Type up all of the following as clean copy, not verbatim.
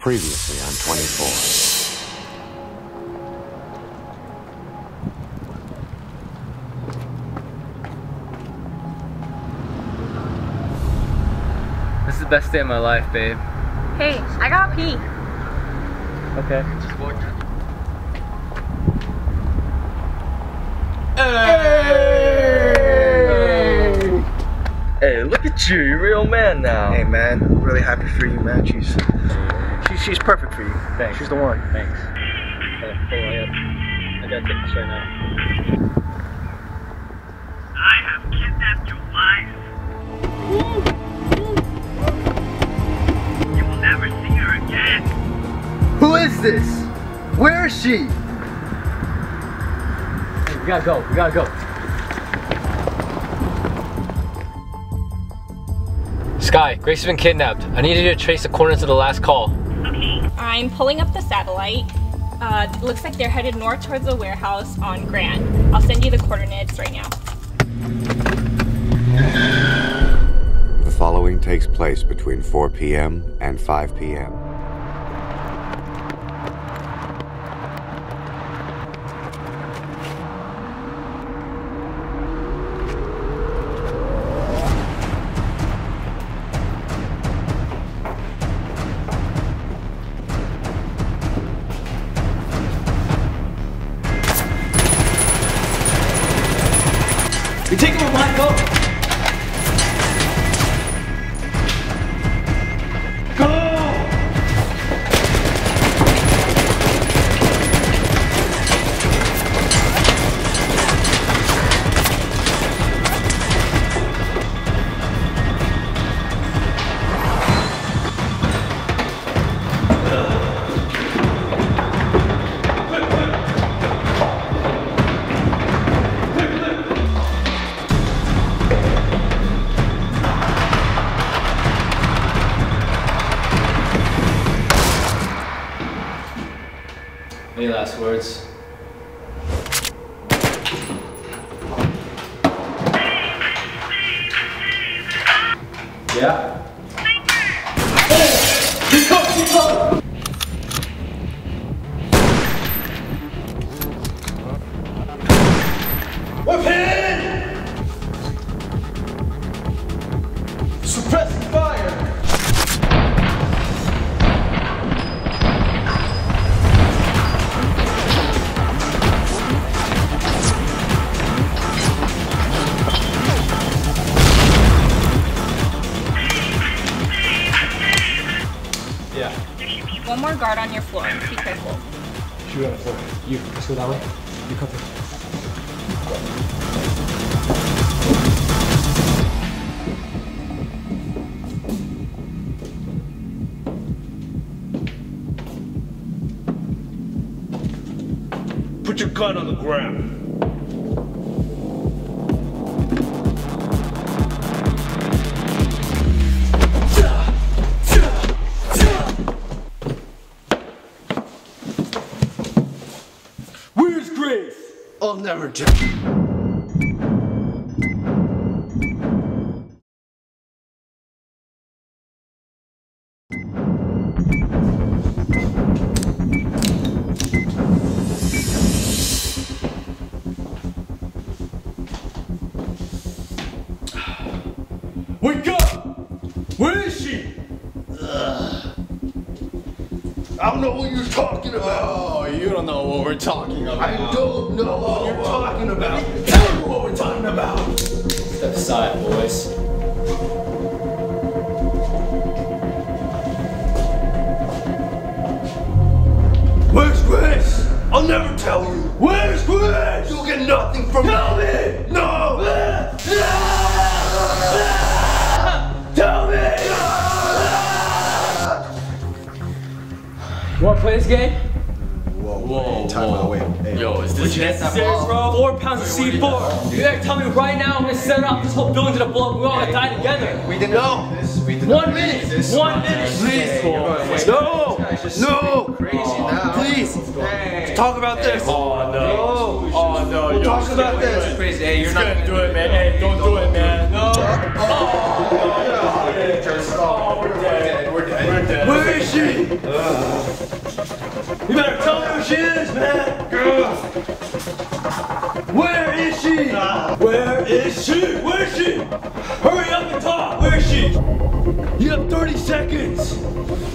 Previously on 24. This is the best day of my life, babe. Hey, I gotta pee. Okay. Hey! Hey, look at you, you're a real man now. Hey man, I'm really happy for you, man. She's perfect for you. Thanks. She's the one. Thanks. I gotta take the show now. I have kidnapped your wife. You will never see her again. Who is this? Where is she? Hey, we gotta go. We gotta go. Sky, Grace has been kidnapped. I need you to trace the coordinates of the last call. I'm pulling up the satellite. It looks like they're headed north towards the warehouse on Grand. I'll send you the coordinates right now. The following takes place between 4 p.m. and 5 p.m. We take him a black boat! Go! Any last words? Yeah? Hey! Keep going, keep going! We're pinned! Suppress fire! One more guard on your floor. Be careful. Shoot on the floor. You, let's go that way. You come through. Put your gun on the ground. I'll never do. Wake up! Where is she? Ugh. I don't know what you're talking about. Oh, you don't know what we're talking about. I don't know what you're talking about. Tell me what we're talking about. Step aside, boys. Where's Chris? I'll never tell you. Where's Chris? You'll get nothing from me. Tell me! No! Tell me! You wanna play this game? Whoa, whoa, whoa. Time out, wait. Hey, Yo, is this necessary, bro? 4 pounds of C4. You gotta tell me right now. I'm gonna set up this whole building to the blow. We're all gonna die together. We didn't know this. 1 minute. 1 minute. Please. No. No. Please. Talk about this. Oh no. Oh no. We'll talk about this. Crazy. Hey, you're not gonna do it, man. Hey, don't do it, man. No. Oh, we're dead. Where is she? You better tell me who she is, man! Girl! Where is she? Where is she? Where is she? Hurry up and talk! Where is she? You have 30 seconds!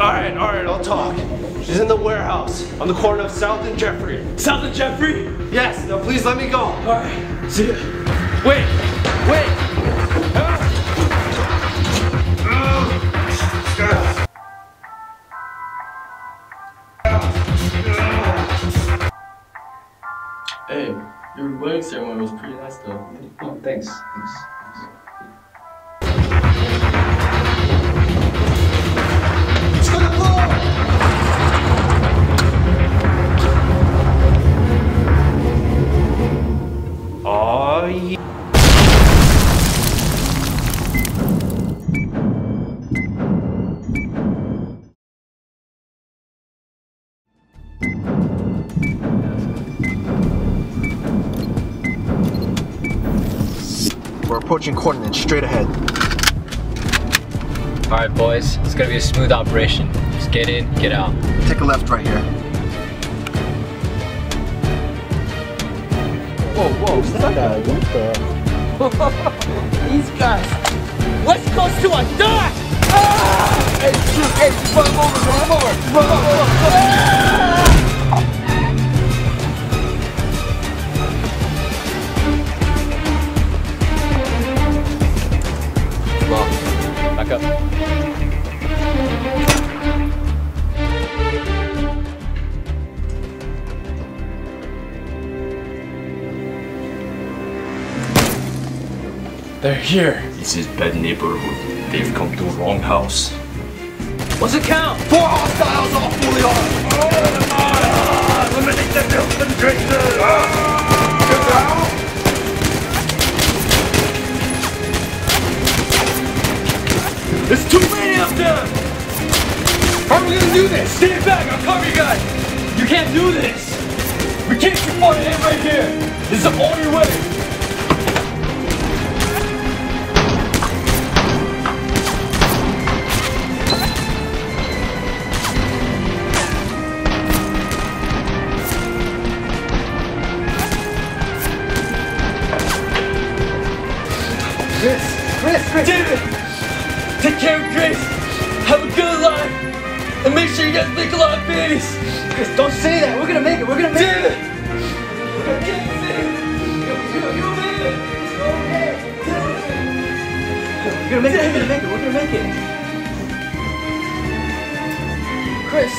Alright, I'll talk. She's in the warehouse on the corner of South and Jeffrey. South and Jeffrey? Yes, now please let me go. Alright, see ya. Wait! Hey, your wedding ceremony was pretty nice though. Oh, thanks. It's gonna blow! Oh yeah. We're approaching coordinates straight ahead. Alright boys, it's gonna be a smooth operation. Just get in, get out. Take a left right here. Whoa, stop that. What the? These guys. West Coast to a dot! Ah! Hey, shoot, hey, run over! Ah! Up. They're here. This is bad neighborhood. They've come to the wrong house. What's the count? 4 hostiles, all fully armed. Eliminate the built and traitors. Get down. There's too many of them! How are we gonna do this? Stand back, I'll cover you guys! You can't do this! We can't support it right here! This is the only way! Chris! David! Take care of Grace, have a good life, and make sure you guys make a lot of babies. Chris, don't say that, we're gonna make it. Damn it! We're gonna get it. You'll make it. It's okay. We're gonna make it. Chris!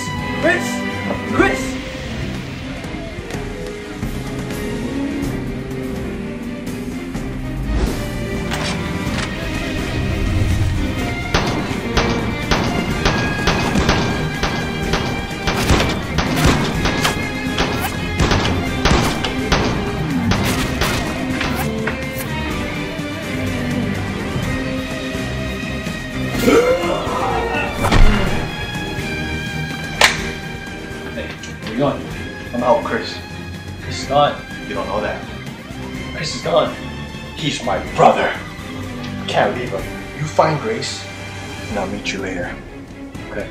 I'm out, Chris. Chris is gone. You don't know that. Chris is gone. He's my brother. I can't leave him. You find Grace, and I'll meet you later. Okay.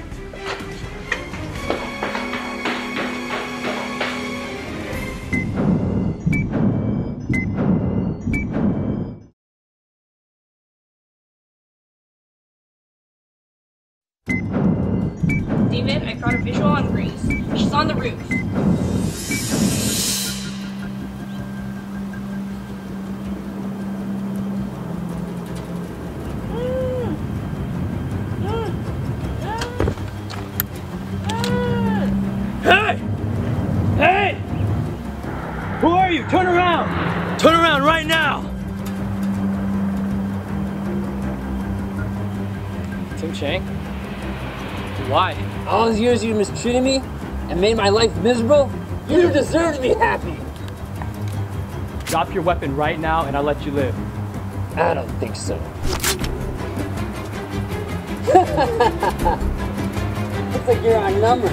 David, I caught a visual on Grace. She's on the roof. Hey! Who are you? Turn around! Turn around right now! Tim Chang? Why? All those years you mistreated me and made my life miserable? You deserve to be happy. Drop your weapon right now and I'll let you live. I don't think so. Looks like you're outnumbered.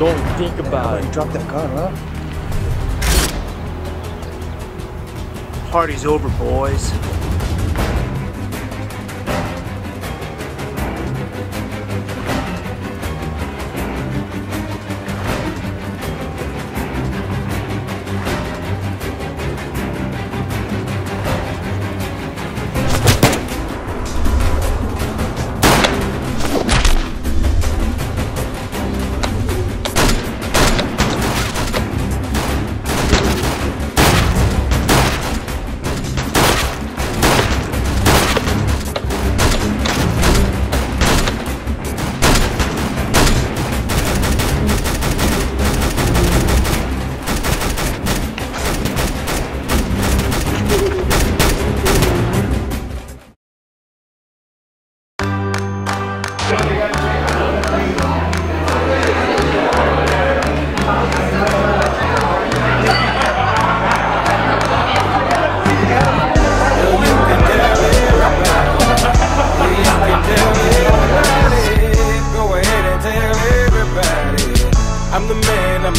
Don't think about it. Drop that gun, huh? Party's over, boys. I'm the man, I'm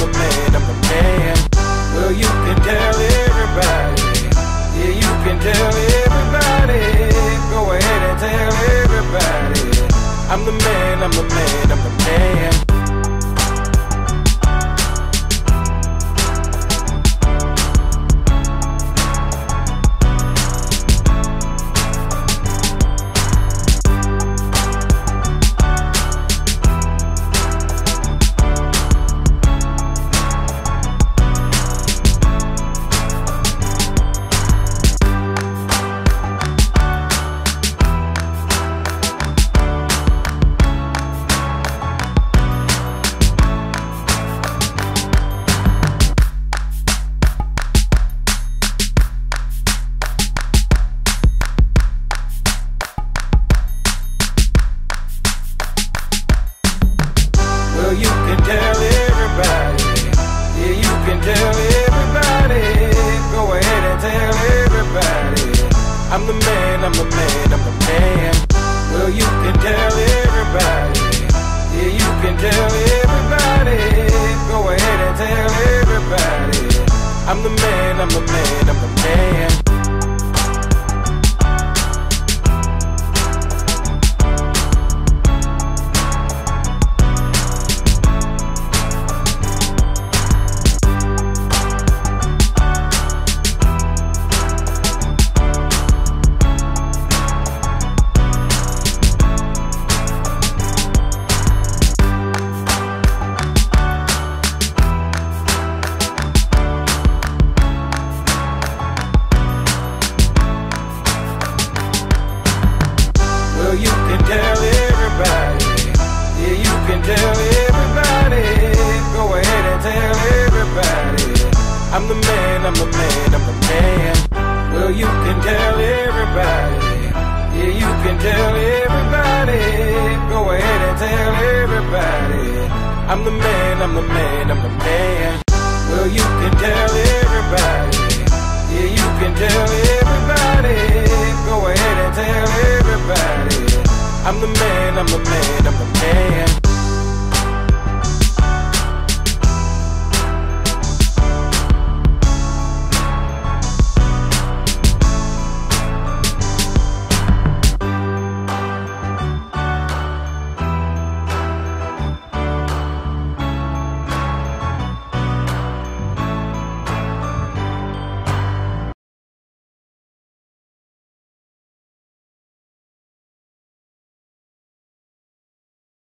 the man, I'm the man.